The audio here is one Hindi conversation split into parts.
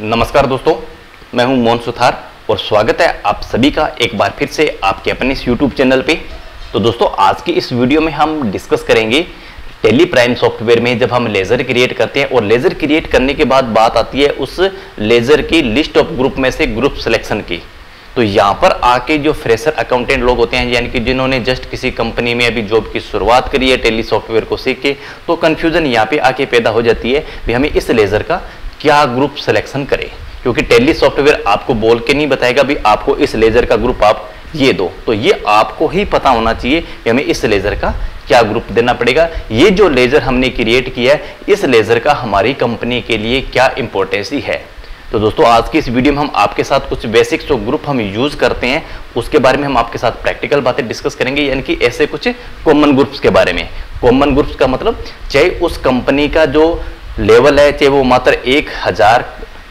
नमस्कार दोस्तों, मैं हूं मोहन सुथार और स्वागत है आप सभी का एक बार फिर से आपके अपने इस यूट्यूब चैनल पे। तो दोस्तों, आज की इस वीडियो में हम डिस्कस करेंगे टैली प्राइम सॉफ्टवेयर में जब हम लेज़र क्रिएट करते हैं और लेज़र क्रिएट करने के बाद बात आती है उस लेज़र की लिस्ट ऑफ ग्रुप में से ग्रुप सिलेक्शन की। तो यहाँ पर आके जो फ्रेशर अकाउंटेंट लोग होते हैं, यानी कि जिन्होंने जस्ट किसी कंपनी में अभी जॉब की शुरुआत करी है टैली सॉफ्टवेयर को सीख के, तो कन्फ्यूज़न यहाँ पे आके पैदा हो जाती है कि हमें इस लेज़र का क्या ग्रुप सिलेक्शन करें, क्योंकि टैली सॉफ्टवेयर आपको बोल के नहीं बताएगा भी आपको इस लेज़र का ग्रुप आप ये दो। तो ये आपको ही पता होना चाहिए कि हमें इस लेज़र का क्या ग्रुप देना पड़ेगा, ये जो लेज़र हमने क्रिएट किया है इस लेज़र का हमारी कंपनी के लिए क्या इम्पोर्टेंसी है। तो दोस्तों, आज की इस वीडियो में हम आपके साथ कुछ बेसिक्स और ग्रुप हम यूज करते हैं उसके बारे में हम आपके साथ प्रैक्टिकल बातें डिस्कस करेंगे, यानी कि ऐसे कुछ कॉमन ग्रुप्स के बारे में। कॉमन ग्रुप्स का मतलब चाहे उस कंपनी का जो लेवल है, चाहे वो मात्र 1000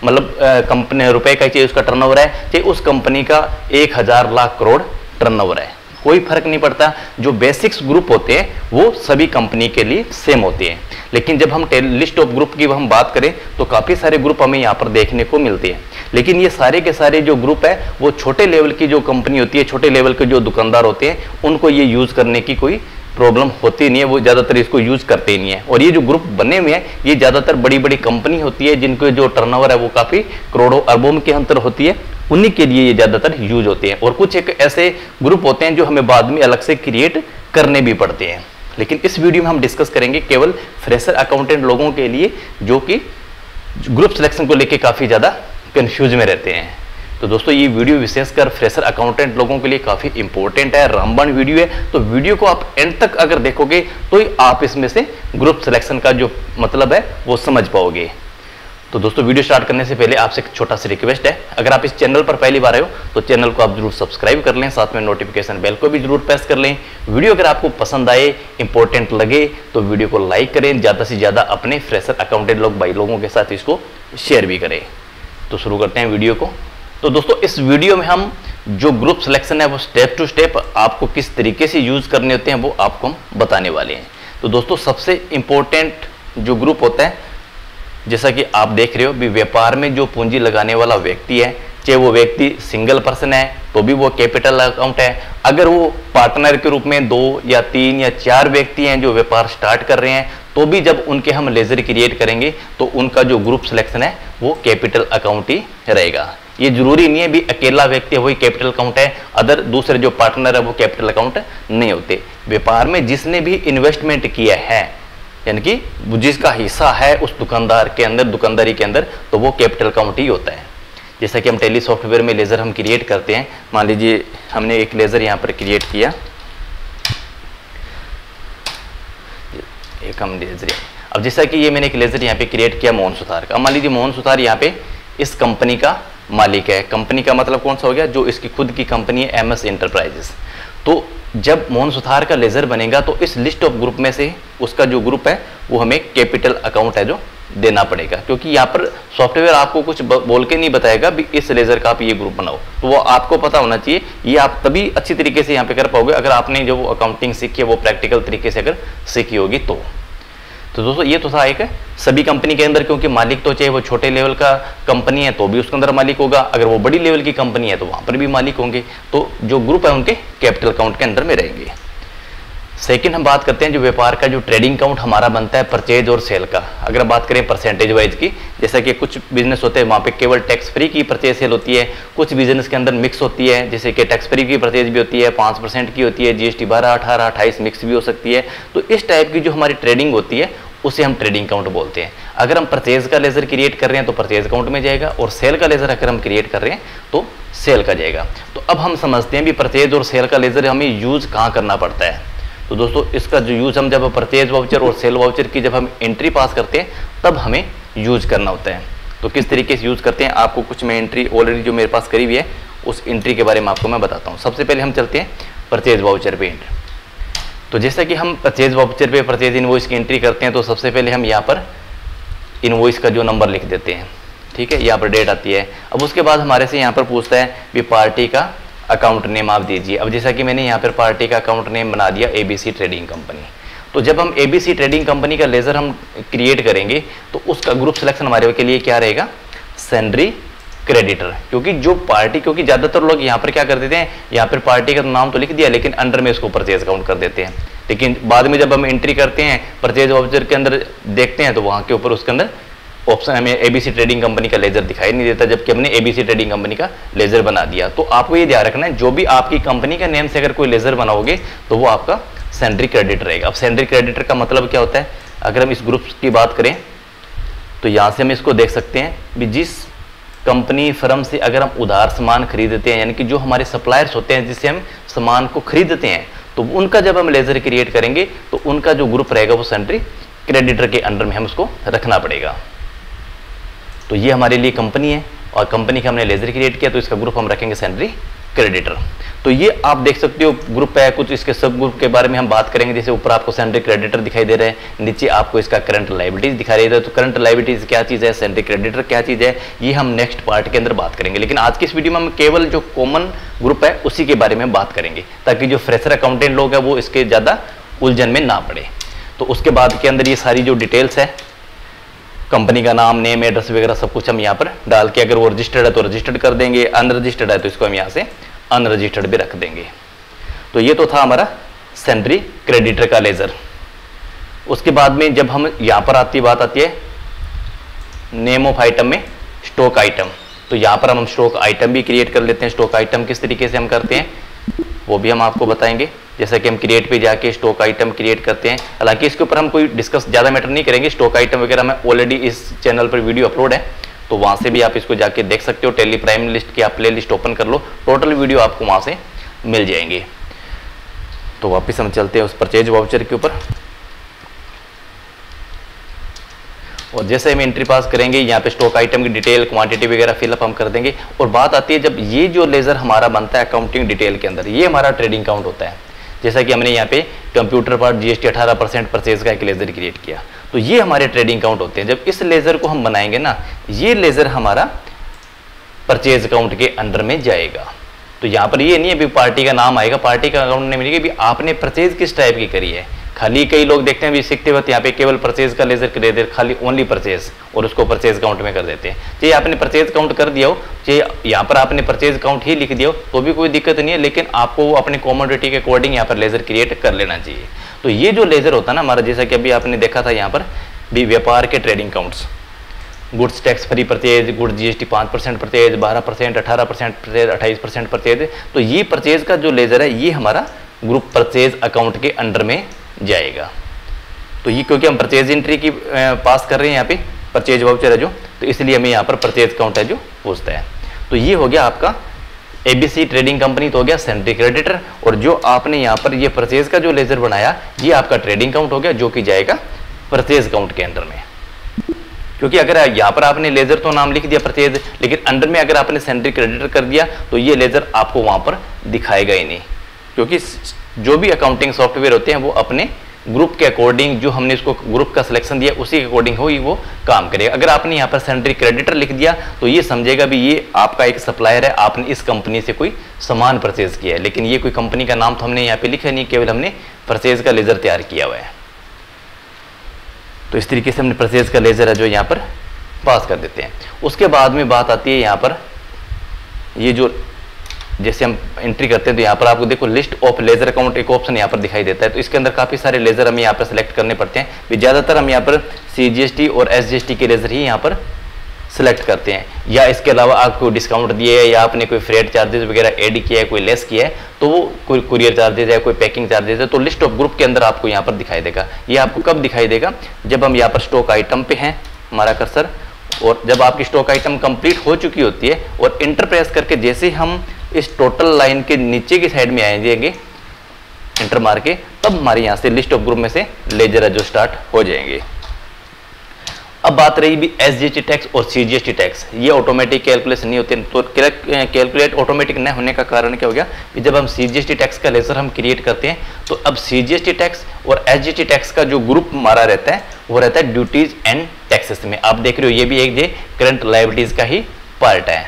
मतलब कंपनी रुपए का चाहे उसका टर्नओवर है, चाहे उस कंपनी का 1000 लाख करोड़ टर्नओवर है, कोई फर्क नहीं पड़ता। जो बेसिक्स ग्रुप होते हैं वो सभी कंपनी के लिए सेम होते हैं। लेकिन जब हम लिस्ट ऑफ ग्रुप की हम बात करें तो काफ़ी सारे ग्रुप हमें यहाँ पर देखने को मिलते हैं, लेकिन ये सारे के सारे जो ग्रुप है वो छोटे लेवल की जो कंपनी होती है, छोटे लेवल के जो दुकानदार होते हैं उनको ये यूज़ करने की कोई प्रॉब्लम होती नहीं है, वो ज़्यादातर इसको यूज़ करते ही नहीं है। और ये जो ग्रुप बने हुए हैं ये ज़्यादातर बड़ी बड़ी कंपनी होती है जिनको जो टर्नओवर है वो काफ़ी करोड़ों अरबों के अंतर होती है, उन्हीं के लिए ये ज़्यादातर यूज होते हैं। और कुछ एक ऐसे ग्रुप होते हैं जो हमें बाद में अलग से क्रिएट करने भी पड़ते हैं, लेकिन इस वीडियो में हम डिस्कस करेंगे केवल फ्रेशर अकाउंटेंट लोगों के लिए जो कि ग्रुप सिलेक्शन को लेके काफ़ी ज़्यादा कंफ्यूज में रहते हैं। तो दोस्तों, ये वीडियो विशेषकर फ्रेशर अकाउंटेंट लोगों के लिए काफ़ी इंपॉर्टेंट है, रामबाण वीडियो है। तो वीडियो को आप एंड तक अगर देखोगे तो आप इसमें से ग्रुप सिलेक्शन का जो मतलब है वो समझ पाओगे। तो दोस्तों, वीडियो स्टार्ट करने से पहले आपसे एक छोटा सी रिक्वेस्ट है, अगर आप इस चैनल पर पहली बार आए हो तो चैनल को आप जरूर सब्सक्राइब कर लें, साथ में नोटिफिकेशन बेल को भी जरूर प्रेस कर लें। वीडियो अगर आपको पसंद आए, इंपॉर्टेंट लगे तो वीडियो को लाइक करें, ज़्यादा से ज़्यादा अपने फ्रेशर अकाउंटेंट भाई लोगों के साथ इसको शेयर भी करें। तो शुरू करते हैं वीडियो को। तो दोस्तों, इस वीडियो में हम जो ग्रुप सिलेक्शन है वो स्टेप टू स्टेप आपको किस तरीके से यूज़ करने होते हैं वो आपको हम बताने वाले हैं। तो दोस्तों, सबसे इम्पोर्टेंट जो ग्रुप होता है, जैसा कि आप देख रहे हो भी, व्यापार में जो पूंजी लगाने वाला व्यक्ति है, चाहे वो व्यक्ति सिंगल पर्सन है तो भी वो कैपिटल अकाउंट है, अगर वो पार्टनर के रूप में 2 या 3 या 4 व्यक्ति हैं जो व्यापार स्टार्ट कर रहे हैं तो भी जब उनके हम लेज़र क्रिएट करेंगे तो उनका जो ग्रुप सिलेक्शन है वो कैपिटल अकाउंट ही रहेगा। ये जरूरी नहीं है भी अकेला व्यक्ति वही कैपिटल अकाउंट है, अदर दूसरे जो पार्टनर है वो कैपिटल अकाउंट नहीं होते। व्यापार में जिसने भी इन्वेस्टमेंट किया है, यानी कि जिसका हिस्सा है उस दुकानदार के अंदर, दुकानदारी के अंदर, तो वो कैपिटल अकाउंट ही होता है। जैसा कि हम टैली सॉफ्टवेयर में लेज़र हम क्रिएट करते हैं, मान लीजिए हमने एक लेज़र यहाँ पर क्रिएट किया, एक हम लेज़र। अब जैसा कि ये मैंने एक लेज़र यहाँ पे क्रिएट किया मोहन सुथार का, मान लीजिए मोहन सुथार यहाँ पे इस कंपनी का मालिक है। कंपनी का मतलब कौन सा हो गया, जो इसकी खुद की कंपनी है MS एंटरप्राइजेस। तो जब मोहन सुथार का लेज़र बनेगा तो इस लिस्ट ऑफ ग्रुप में से उसका जो ग्रुप है वो हमें कैपिटल अकाउंट है जो देना पड़ेगा, क्योंकि यहाँ पर सॉफ्टवेयर आपको कुछ बोल के नहीं बताएगा भी इस लेज़र का आप ये ग्रुप बनाओ, तो वो आपको पता होना चाहिए। ये आप तभी अच्छी तरीके से यहाँ पे कर पाओगे अगर आपने जो अकाउंटिंग सीखी है वो प्रैक्टिकल तरीके से अगर सीखी होगी तो। तो दोस्तों, ये तो था एक सभी कंपनी के अंदर, क्योंकि मालिक तो चाहे वो छोटे लेवल का कंपनी है तो भी उसके अंदर मालिक होगा, अगर वो बड़ी लेवल की कंपनी है तो वहाँ पर भी मालिक होंगे, तो जो ग्रुप है उनके कैपिटल अकाउंट के अंदर में रहेंगे। सेकंड हम बात करते हैं जो व्यापार का जो ट्रेडिंग अकाउंट हमारा बनता है परचेज और सेल का। अगर बात करें परसेंटेज वाइज की, जैसा कि कुछ बिजनेस होते हैं वहाँ पे केवल टैक्स फ्री की परचेज सेल होती है, कुछ बिजनेस के अंदर मिक्स होती है, जैसे कि टैक्स फ्री की परचेज भी होती है, 5% की होती है, GST 12, 18, 28 मिक्स भी हो सकती है। तो इस टाइप की जो हमारी ट्रेडिंग होती है उसे हम ट्रेडिंग अकाउंट बोलते हैं। अगर हम परचेज का लेज़र क्रिएट कर रहे हैं तो परचेज अकाउंट में जाएगा, और सेल का लेज़र अगर हम क्रिएट कर रहे हैं तो सेल का जाएगा। तो अब हम समझते हैं भी परचेज और सेल का लेज़र हमें यूज़ कहाँ करना पड़ता है। तो दोस्तों, इसका जो यूज़ हम जब परचेज वाउचर और सेल वाउचर की जब हम एंट्री पास करते हैं तब हमें यूज़ करना होता है। तो किस तरीके से यूज़ करते हैं आपको कुछ मैं एंट्री ऑलरेडी जो मेरे पास करी हुई है उस एंट्री के बारे में आपको मैं बताता हूँ। सबसे पहले हम चलते हैं परचेज वाउचर पे एंट्री। तो जैसा कि हम परचेज वाउचर पे परचेज इनवॉइस की एंट्री करते हैं तो सबसे पहले हम यहाँ पर इनवॉइस का जो नंबर लिख देते हैं, ठीक है, यहाँ पर डेट आती है। अब उसके बाद हमारे से यहाँ पर पूछता है भी पार्टी का अकाउंट नेम आप दीजिए। अब जैसा कि मैंने यहाँ पर पार्टी का अकाउंट नेम बना दिया ABC ट्रेडिंग कंपनी। तो जब हम ABC ट्रेडिंग कंपनी का लेज़र हम क्रिएट करेंगे तो उसका ग्रुप सिलेक्शन हमारे के लिए क्या रहेगा, सेंडरी क्रेडिटर, क्योंकि जो पार्टी, क्योंकि ज्यादातर लोग यहाँ पर क्या कर देते हैं, यहाँ पर पार्टी का नाम तो लिख दिया लेकिन अंडर में इसको परचेज काउंट कर देते हैं, लेकिन बाद में जब हम एंट्री करते हैं परचेज वाउचर के अंदर देखते हैं तो वहाँ के ऊपर उसके अंदर ऑप्शन हमें एबीसी ट्रेडिंग कंपनी का लेजर दिखाई नहीं देता, जबकि हमने एबीसी ट्रेडिंग कंपनी का लेजर बना दिया। तो आपको ये ध्यान रखना है, जो भी आपकी कंपनी का नेम से अगर कोई लेजर बनाओगे तो वो आपका सेंडरी क्रेडिटर रहेगा। अब सेंडरी क्रेडिटर का मतलब क्या होता है, अगर हम इस ग्रुप की बात करें तो यहाँ से हम इसको देख सकते हैं भी जिस कंपनी फर्म से अगर हम उधार सामान खरीदते हैं, यानी कि जो हमारे सप्लायर्स होते हैं जिससे हम सामान को खरीदते हैं, तो उनका जब हम लेजर क्रिएट करेंगे तो उनका जो ग्रुप रहेगा वो सेंडरी क्रेडिटर के अंडर में हम उसको रखना पड़ेगा। तो ये हमारे लिए कंपनी है और कंपनी का हमने लेजर क्रिएट किया तो इसका ग्रुप हम रखेंगे सेंडरी क्रेडिटर। तो ये आप देख सकते हो ग्रुप है, कुछ इसके सब ग्रुप के बारे में हम बात करेंगे। जैसे ऊपर आपको सेंडरी क्रेडिटर दिखाई दे रहे हैं, नीचे आपको इसका करंट लायबिलिटीज दिखाई दे रहा है। तो करंट लायबिलिटीज क्या चीज़ है, सेंडरी क्रेडिटर क्या चीज़ है, ये हम नेक्स्ट पार्ट के अंदर बात करेंगे। लेकिन आज की इस वीडियो में हम केवल जो कॉमन ग्रुप है उसी के बारे में बात करेंगे, ताकि जो फ्रेशर अकाउंटेंट लोग हैं वो इसके ज़्यादा उलझन में ना पड़े। तो उसके बाद के अंदर ये सारी जो डिटेल्स है, कंपनी का नाम, नेम, एड्रेस वगैरह सब कुछ हम यहाँ पर डाल के, अगर वो रजिस्टर्ड है तो रजिस्टर्ड कर देंगे, अनरजिस्टर्ड है तो इसको हम यहाँ से अनरजिस्टर्ड भी रख देंगे। तो ये तो था हमारा सेंडरी क्रेडिटर का लेजर। उसके बाद में जब हम यहाँ पर आती बात आती है नेम ऑफ आइटम में स्टॉक आइटम, तो यहाँ पर हम स्टॉक आइटम भी क्रिएट कर लेते हैं। स्टॉक आइटम किस तरीके से हम करते हैं वो भी हम आपको बताएंगे, जैसा कि हम क्रिएट पे जाके स्टॉक आइटम क्रिएट करते हैं। हालांकि इसके ऊपर हम कोई डिस्कस ज़्यादा मैटर नहीं करेंगे, स्टॉक आइटम वगैरह मैं ऑलरेडी इस चैनल पर वीडियो अपलोड है तो वहाँ से भी आप इसको जाके देख सकते हो। टेली प्राइम लिस्ट की आप प्ले लिस्ट ओपन कर लो, टोटल वीडियो आपको वहाँ से मिल जाएंगे। तो वापस हम चलते हैं उस परचेज वाउचर के ऊपर, और जैसे हम एंट्री पास करेंगे यहाँ पे स्टॉक आइटम की डिटेल, क्वांटिटी वगैरह फिलअप हम कर देंगे। और बात आती है जब ये जो लेजर हमारा बनता है अकाउंटिंग डिटेल के अंदर, ये हमारा ट्रेडिंग अकाउंट होता है। जैसा कि हमने यहाँ पे कंप्यूटर पार्ट जीएसटी 18% परचेज का एक लेजर क्रिएट किया, तो ये हमारे ट्रेडिंग अकाउंट होते हैं। जब इस लेजर को हम बनाएंगे ना, ये लेजर हमारा परचेज अकाउंट के अंडर में जाएगा। तो यहाँ पर ये नहीं है भी पार्टी का नाम आएगा, पार्टी का अकाउंट नहीं मिलेगा भी आपने परचेज किस टाइप की करी है। खाली कई लोग देखते हैं भी सीखते वक्त यहाँ पे केवल परचेज का लेजर कर देते हैं, खाली ओनली परचेज, और उसको परचेज अकाउंट में कर देते हैं। चाहे आपने परचेज अकाउंट कर दिया हो, चाहे यहाँ पर आपने परचेज अकाउंट ही लिख दिया हो तो भी कोई दिक्कत नहीं है, लेकिन आपको अपने कॉमोडिटी के अकॉर्डिंग यहाँ पर लेजर क्रिएट कर लेना चाहिए। तो ये जो लेजर होता है ना हमारा, जैसा कि अभी आपने देखा था यहाँ पर भी व्यापार के trading accounts, goods tax free purchase, goods GST 5% purchase, 12%, 18% purchase, 28% purchase. तो ये परचेज का जो लेजर है ये हमारा ग्रुप परचेज अकाउंट के अंडर में जाएगा। तो ये क्योंकि हम परचेज एंट्री की पास कर रहे हैं, यहाँ पे परचेज वाउचर है जो, तो इसलिए हमें यहाँ पर परचेज अकाउंट है जो पूछता है। तो ये हो गया आपका एबीसी ट्रेडिंग कंपनी, तो हो गया सेंडरी क्रेडिटर, और जो आपने यहाँ पर ये परचेज का जो लेजर बनाया ये आपका ट्रेडिंग अकाउंट हो गया, जो कि जाएगा परचेज अकाउंट के अंदर में। क्योंकि अगर यहाँ पर आपने लेजर तो नाम लिख दिया परचेज, लेकिन अंडर में अगर आपने सेंडरी क्रेडिटर कर दिया तो ये लेजर आपको वहाँ पर दिखाएगा ही नहीं, क्योंकि जो भी अकाउंटिंग सॉफ्टवेयर होते हैं वो अपने ग्रुप के अकॉर्डिंग, जो हमने इसको ग्रुप का सिलेक्शन दिया उसी के अकॉर्डिंग हो ही वो काम करेगा। अगर आपने यहाँ पर सेंडरी क्रेडिटर लिख दिया तो ये समझेगा भी ये आपका एक सप्लायर है, आपने इस कंपनी से कोई सामान परचेज किया है, लेकिन ये कोई कंपनी का नाम तो हमने यहाँ पे लिखा नहीं, केवल हमने परचेज का लेजर तैयार किया हुआ है। तो इस तरीके से हमने परचेज का लेजर है जो यहाँ पर पास कर देते हैं। उसके बाद में बात आती है यहाँ पर, ये जो जैसे हम एंट्री करते हैं तो यहाँ पर आपको देखो लिस्ट ऑफ लेजर अकाउंट एक ऑप्शन यहाँ पर दिखाई देता है। तो इसके अंदर काफ़ी सारे लेजर हमें यहाँ पर सिलेक्ट करने पड़ते हैं। ज़्यादातर हम यहाँ पर सीजीएसटी और एसजीएसटी के लेजर ही यहाँ पर सिलेक्ट करते हैं, या इसके अलावा आपको डिस्काउंट दिए है, या आपने कोई फ्रेट चार्जेस वगैरह ऐड किया है, कोई लेस किया है, तो वो कोई कुरियर चार्जेस है, कोई पैकिंग चार्जेस है, तो लिस्ट ऑफ ग्रुप के अंदर आपको यहाँ पर दिखाई देगा। ये आपको कब दिखाई देगा, जब हम यहाँ पर स्टॉक आइटम पे हैं हमारा कर्सर, और जब आपकी स्टॉक आइटम कंप्लीट हो चुकी होती है और एंटर प्रेस करके जैसे हम इस टोटल लाइन के नीचे की साइड में आ जाएंगे एंटर मार के, तब हमारे यहाँ से लिस्ट ऑफ ग्रुप में से लेजर है जो स्टार्ट हो जाएंगे। अब बात रही भी एसजीएसटी टैक्स और सीजीएसटी टैक्स, ये ऑटोमेटिक कैलकुलेशन नहीं होते, तो कैलकुलेट ऑटोमेटिक न होने का कारण क्या हो गया कि जब हम सीजीएसटी टैक्स का लेजर हम क्रिएट करते हैं तो अब सीजीएसटी टैक्स और एसजीएसटी टैक्स का जो ग्रुप हमारा रहता है वो रहता है ड्यूटीज एंड टैक्सेस में। आप देख रहे हो ये भी एक करंट लायबिलिटीज का ही पार्ट है।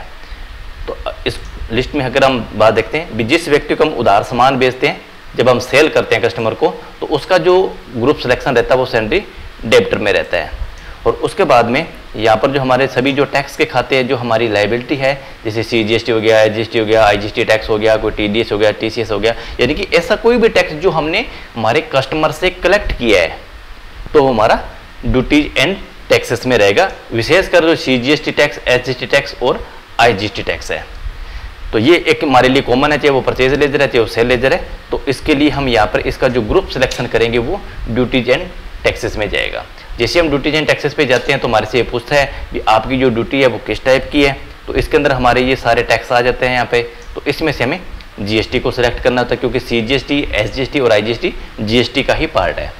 तो इस लिस्ट में अगर हम बात देखते हैं भी जिस व्यक्ति को हम उधार सामान बेचते हैं, जब हम सेल करते हैं कस्टमर को, तो उसका जो ग्रुप सिलेक्शन रहता है वो सेंडरी डेब्टर में रहता है। और उसके बाद में यहाँ पर जो हमारे सभी जो टैक्स के खाते हैं, जो हमारी लाइबिलिटी है, जैसे CGST हो गया, SGST हो गया, IGST टैक्स हो गया, कोई TDS हो गया, TCS हो गया, यानी कि ऐसा कोई भी टैक्स जो हमने हमारे कस्टमर से कलेक्ट किया है तो हमारा ड्यूटीज एंड टैक्सेस में रहेगा, विशेषकर जो CGST टैक्स, SGST टैक्स और IGST टैक्स है। तो ये एक हमारे लिए कॉमन है, चाहे वो परचेज लेजर है चाहे वो सेल लेजर है। तो इसके लिए हम यहाँ पर इसका जो ग्रुप सिलेक्शन करेंगे वो ड्यूटीज एंड टैक्सेस में जाएगा। जैसे हम ड्यूटीज एंड टैक्सेस पे जाते हैं तो हमारे से ये पूछता है कि आपकी जो ड्यूटी है वो किस टाइप की है, तो इसके अंदर हमारे ये सारे टैक्स आ जाते हैं यहाँ पे। तो इसमें से हमें GST को सिलेक्ट करना होता है क्योंकि CGST, SGST और IGST GST का ही पार्ट है।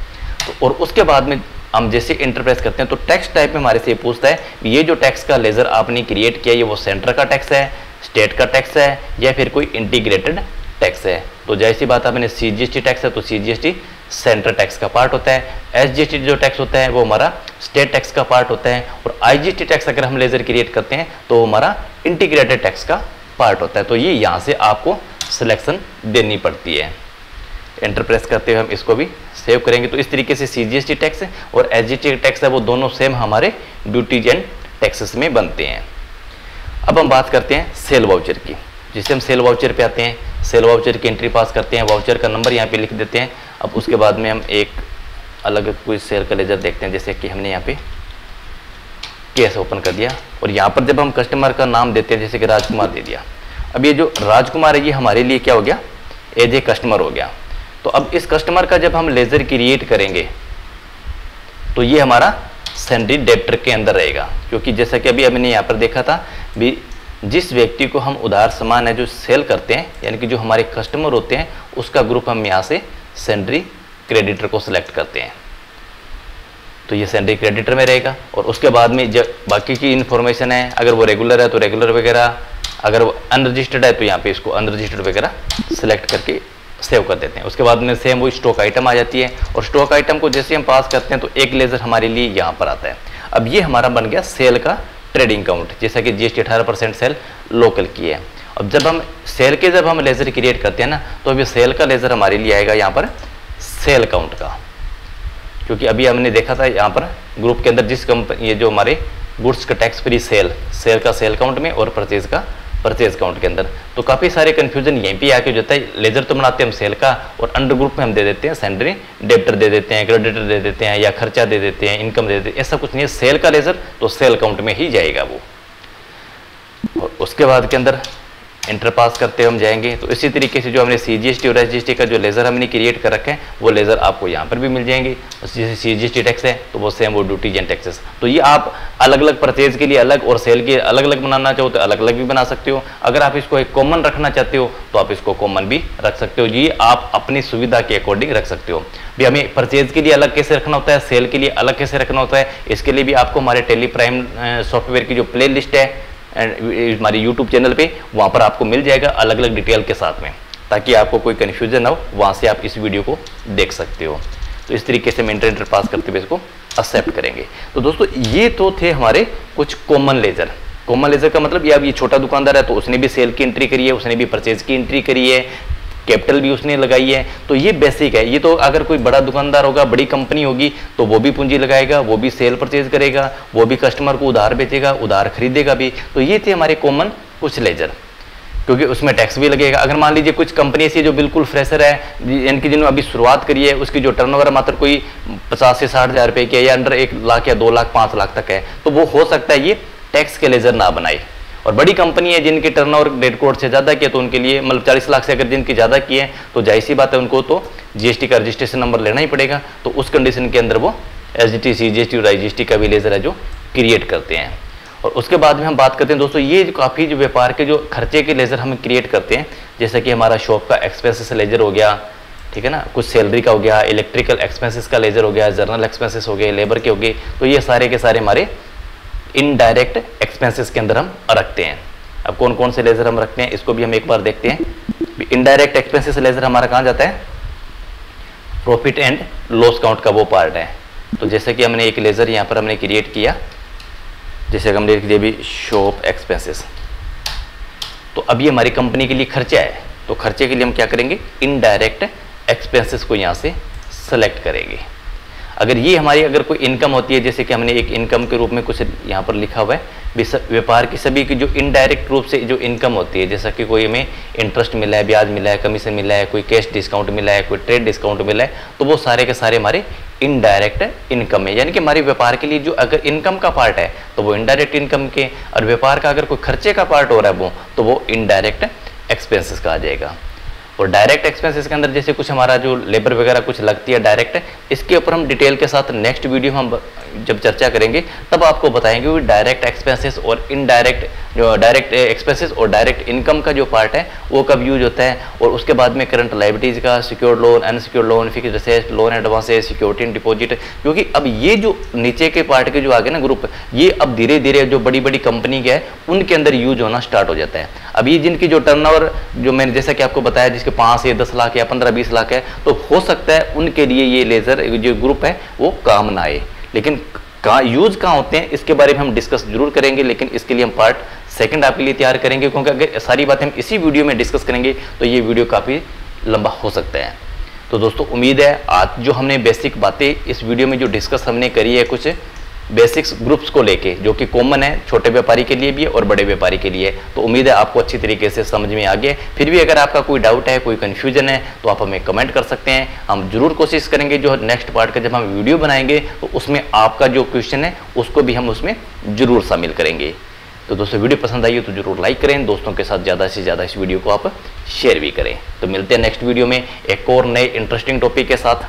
तो और उसके बाद में हम जैसे इंटरप्रेस करते हैं तो टैक्स टाइप में हमारे से ये पूछता है ये जो टैक्स का लेजर आपने क्रिएट किया ये वो सेंटर का टैक्स है, स्टेट का टैक्स है या फिर कोई इंटीग्रेटेड टैक्स है। तो जैसी बात आपने CGST टैक्स है तो CGST सेंट्रल टैक्स का पार्ट होता है, SGST जो टैक्स होता है वो हमारा स्टेट टैक्स का पार्ट होता है और IGST टैक्स अगर हम लेजर क्रिएट करते हैं तो हमारा इंटीग्रेटेड टैक्स का पार्ट होता है। तो ये यहाँ से आपको सिलेक्शन देनी पड़ती है। एंटर प्रेस करते हुए हम इसको भी सेव करेंगे। तो इस तरीके से CGST टैक्स और SGST टैक्स है वो दोनों सेम हमारे ड्यूटीज एंड टैक्सेस में बनते हैं। अब हम बात करते हैं सेल वाउचर की। जिससे हम सेल वाउचर पे आते हैं, सेल वाउचर की एंट्री पास करते हैं, वाउचर का नंबर यहाँ पे लिख देते हैं। अब उसके बाद में हम एक अलग कोई सेल का लेजर देखते हैं, जैसे कि हमने यहाँ पे केस ओपन कर दिया और यहाँ पर जब हम कस्टमर का नाम देते हैं जैसे कि राजकुमार दे दिया। अब ये जो राजकुमार है ये हमारे लिए क्या हो गया, एज ए कस्टमर हो गया। तो अब इस कस्टमर का जब हम लेजर क्रिएट करेंगे तो ये हमारा सैलरी डेप्टर के अंदर रहेगा, क्योंकि जैसा कि अभी हमने यहाँ पर देखा था भी जिस व्यक्ति को हम उधार सामान है जो सेल करते हैं यानी कि जो हमारे कस्टमर होते हैं उसका ग्रुप हम यहाँ से सैलरी क्रेडिटर को सिलेक्ट करते हैं। तो ये सैलरी क्रेडिटर में रहेगा और उसके बाद में जब बाकी की इन्फॉर्मेशन है, अगर वो रेगुलर है तो रेगुलर वगैरह, अगर वो अनरजिस्टर्ड है तो यहाँ पे इसको अनरजिस्टर्ड वगैरह सिलेक्ट करके सेव कर देते हैं। उसके बाद में सेम वो स्टॉक आइटम आ जाती है और स्टॉक आइटम को जैसे हम पास करते हैं तो एक लेजर हमारे लिए यहाँ पर आता है। अब ये हमारा बन गया सेल का ट्रेडिंग काउंट, जैसा कि GST 18% सेल लोकल की है। अब जब हम सेल के जब हम लेजर क्रिएट करते हैं ना तो अभी सेल का लेजर हमारे लिए आएगा यहाँ पर सेल काउंट का, क्योंकि अभी हमने देखा था यहाँ पर ग्रुप के अंदर जिस कंपनी ये जो हमारे गुड्स का टैक्स फ्री सेल, सेल का सेल काउंट में और परचेज का परचेज काउंट के अंदर। तो काफ़ी सारे कन्फ्यूजन यहीं पे आके जाता है। लेजर तो बनाते हैं हम सेल का और अंडर ग्रुप में हम दे देते हैं सैलरी डेप्टर दे देते हैं, क्रेडिटर दे देते हैं या खर्चा दे देते हैं, इनकम दे देते हैं, ऐसा कुछ नहीं है। सेल का लेजर तो सेल काउंट में ही जाएगा वो। और उसके बाद के अंदर इंटर पास करते हम जाएंगे। तो इसी तरीके से जो हमने CGST और SGST का जो लेजर हमने क्रिएट कर रखे हैं वो लेजर आपको यहाँ पर भी मिल जाएंगे। जैसे CGST टैक्स है तो वो सेम वो ड्यूटीज एंड टैक्सेस। तो ये आप अलग अलग परचेज के लिए अलग और सेल के अलग अलग बनाना चाहो तो अलग अलग भी बना सकते हो। अगर आप इसको एक कॉमन रखना चाहते हो तो आप इसको कॉमन भी रख सकते हो। ये आप अपनी सुविधा के अकॉर्डिंग रख सकते हो। भी हमें परचेज के लिए अलग कैसे रखना होता है, सेल के लिए अलग कैसे रखना होता है, इसके लिए भी आपको हमारे टैली प्राइम सॉफ्टवेयर की जो प्ले लिस्ट है एंड हमारी YouTube चैनल पे, वहाँ पर आपको मिल जाएगा अलग अलग डिटेल के साथ में, ताकि आपको कोई कन्फ्यूजन ना हो। वहाँ से आप इस वीडियो को देख सकते हो। तो इस तरीके से हम इंटर पास करते हुए इसको एक्सेप्ट करेंगे। तो दोस्तों ये तो थे हमारे कुछ कॉमन लेजर। कॉमन लेजर का मतलब ये अब ये छोटा दुकानदार है तो उसने भी सेल की एंट्री करी है, उसने भी परचेज की एंट्री करी है, कैपिटल भी उसने लगाई है, तो ये बेसिक है। ये तो अगर कोई बड़ा दुकानदार होगा, बड़ी कंपनी होगी तो वो भी पूंजी लगाएगा, वो भी सेल परचेज करेगा, वो भी कस्टमर को उधार बेचेगा, उधार खरीदेगा भी। तो ये थे हमारे कॉमन कुछ लेजर, क्योंकि उसमें टैक्स भी लगेगा। अगर मान लीजिए कुछ कंपनी ऐसी जो बिल्कुल फ्रेशर है, यानी जिन्होंने अभी शुरुआत करी है, उसकी जो टर्नओवर मात्र कोई 50 से 60 हज़ार रुपये की है या अंडर 1 लाख या 2 लाख 5 लाख तक है, तो वो हो सकता है ये टैक्स के लेजर ना बनाए। और बड़ी कंपनी है जिनके टर्नओवर 1.5 करोड़ से ज़्यादा की है तो उनके लिए मतलब 40 लाख से अगर जिनकी ज़्यादा की है तो जाहिर सी बात है उनको तो GST का रजिस्ट्रेशन नंबर लेना ही पड़ेगा। तो उस कंडीशन के अंदर वो SGST, CGST और IGST का भी लेजर है जो क्रिएट करते हैं। और उसके बाद में हम बात करते हैं दोस्तों ये काफ़ी जो व्यापार के जो खर्चे के लेजर हम क्रिएट करते हैं, जैसे कि हमारा शॉप का एक्सपेंसेस लेजर हो गया, ठीक है ना, कुछ सैलरी का हो गया, इलेक्ट्रिकल एक्सपेंसेस का लेजर हो गया, जर्नल एक्सपेंसेस हो गए, लेबर के हो गए। तो ये सारे के सारे हमारे इनडायरेक्ट एक्सपेंसेस के अंदर हम रखते हैं। अब कौन कौन से लेजर हम रखते हैं इसको भी हम एक बार देखते हैं। इनडायरेक्ट एक्सपेंसेस लेजर हमारा कहाँ जाता है, प्रॉफिट एंड लॉस काउंट का वो पार्ट है। तो जैसे कि हमने एक लेजर यहाँ पर हमने क्रिएट किया, जैसे कि हमने लिख दिया भी शॉप एक्सपेंसेस। तो अब ये हमारी कंपनी के लिए खर्चा है, तो खर्चे के लिए हम क्या करेंगे, इनडायरेक्ट एक्सपेंसेस को यहाँ से सेलेक्ट करेंगे। अगर ये हमारी अगर कोई इनकम होती है, जैसे कि हमने एक इनकम के रूप में कुछ यहाँ पर लिखा हुआ है, व्यापार की सभी की जो इनडायरेक्ट रूप से जो इनकम होती है, जैसा कि कोई हमें इंटरेस्ट मिला है, ब्याज मिला है, कमीशन मिला है, कोई कैश डिस्काउंट मिला है, कोई ट्रेड डिस्काउंट मिला है, तो वो सारे के सारे हमारे इनडायरेक्ट इनकम है। यानी कि हमारे व्यापार के लिए जो अगर इनकम का पार्ट है तो वो इनडायरेक्ट इनकम के, और व्यापार का अगर कोई खर्चे का पार्ट हो रहा है वो तो वो इनडायरेक्ट एक्सपेंसेस का आ जाएगा। और डायरेक्ट एक्सपेंसेस के अंदर जैसे कुछ हमारा जो लेबर वगैरह कुछ लगती है डायरेक्ट, इसके ऊपर हम डिटेल के साथ नेक्स्ट वीडियो हम जब चर्चा करेंगे तब आपको बताएंगे कि डायरेक्ट एक्सपेंसेस और इनडायरेक्ट, जो डायरेक्ट एक्सपेंसेस और डायरेक्ट इनकम का जो पार्ट है वो कब यूज होता है, और उसके बाद में करंट लाइबिलिटीज़ का, secured loan, unsecured loan, fixed asset, loan advances, security and deposit, क्योंकि अब ये जो नीचे के पार्ट के जो आगे ना ग्रुप, ये अब धीरे धीरे जो बड़ी बड़ी कंपनी के है उनके अंदर यूज होना स्टार्ट हो जाता है। अभी जिनकी जो टर्नओवर जो मैंने जैसा कि आपको बताया 5 से 10 लाख या 15-20 लाख है, तो हो सकता है उनके लिए ये लेजर जो ग्रुप है वो काम ना आए, लेकिन कहाँ यूज कहाँ होते हैं इसके बारे में हम डिस्कस जरूर करेंगे, लेकिन इसके लिए हम पार्ट सेकंड आपके लिए तैयार करेंगे, क्योंकि अगर सारी बातें हम इसी वीडियो में डिस्कस करेंगे तो ये वीडियो काफ़ी लंबा हो सकता है। तो दोस्तों उम्मीद है आज जो हमने बेसिक बातें इस वीडियो में जो डिस्कस हमने करी है, कुछ बेसिक्स ग्रुप्स को लेके जो कि कॉमन है छोटे व्यापारी के लिए भी है और बड़े व्यापारी के लिए, तो उम्मीद है आपको अच्छी तरीके से समझ में आ गया। फिर भी अगर आपका कोई डाउट है, कोई कन्फ्यूजन है, तो आप हमें कमेंट कर सकते हैं, हम जरूर कोशिश करेंगे जो नेक्स्ट पार्ट का जब हम वीडियो बनाएंगे तो उसमें आपका जो क्वेश्चन है उसको भी हम उसमें जरूर शामिल करेंगे। तो दोस्तों वीडियो पसंद आई हो तो जरूर लाइक करें, दोस्तों के साथ ज़्यादा से ज़्यादा इस वीडियो को आप शेयर भी करें। तो मिलते हैं नेक्स्ट वीडियो में एक और नए इंटरेस्टिंग टॉपिक के साथ।